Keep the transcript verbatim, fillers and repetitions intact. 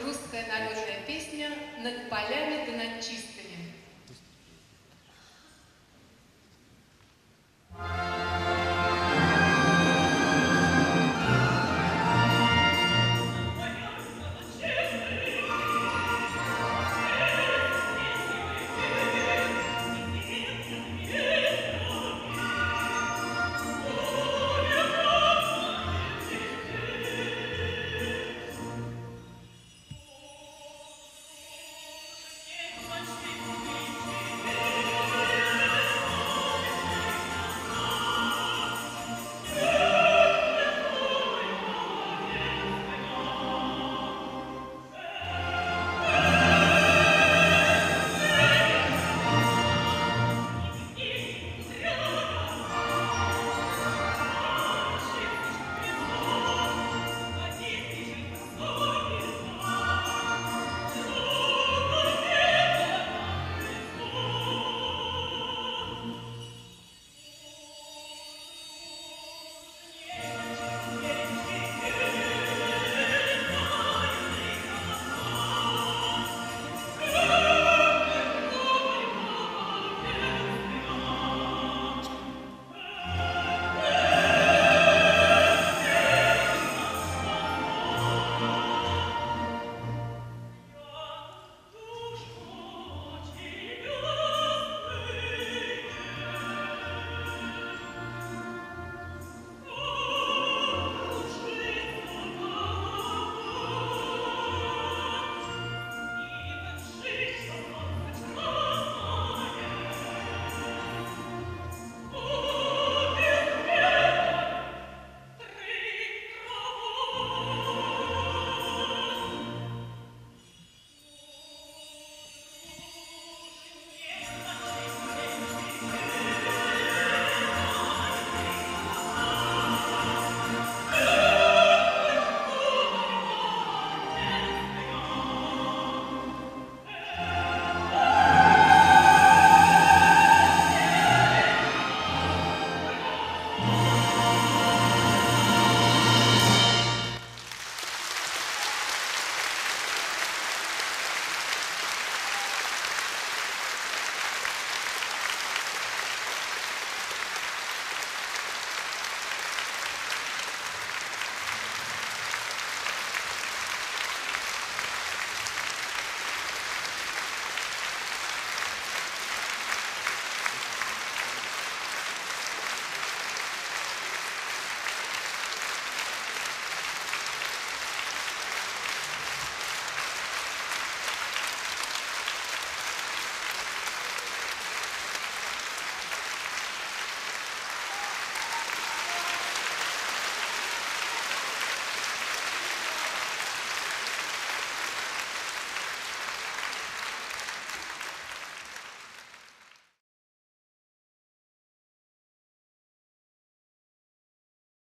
Русская народная песня «Над полями да над чистыми».